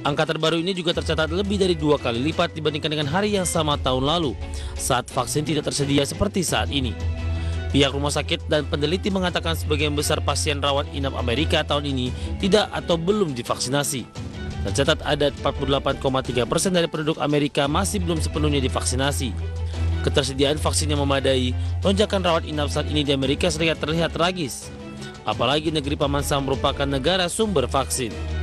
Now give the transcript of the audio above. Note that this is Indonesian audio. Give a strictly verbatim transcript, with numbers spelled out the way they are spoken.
Angka terbaru ini juga tercatat lebih dari dua kali lipat dibandingkan dengan hari yang sama tahun lalu saat vaksin tidak tersedia seperti saat ini. Pihak rumah sakit dan peneliti mengatakan sebagian besar pasien rawat inap Amerika tahun ini tidak atau belum divaksinasi. Tercatat ada empat puluh delapan koma tiga persen dari penduduk Amerika masih belum sepenuhnya divaksinasi. Ketersediaan vaksin yang memadai, lonjakan rawat inap saat ini di Amerika Serikat terlihat tragis. Apalagi negeri Paman Sam merupakan negara sumber vaksin.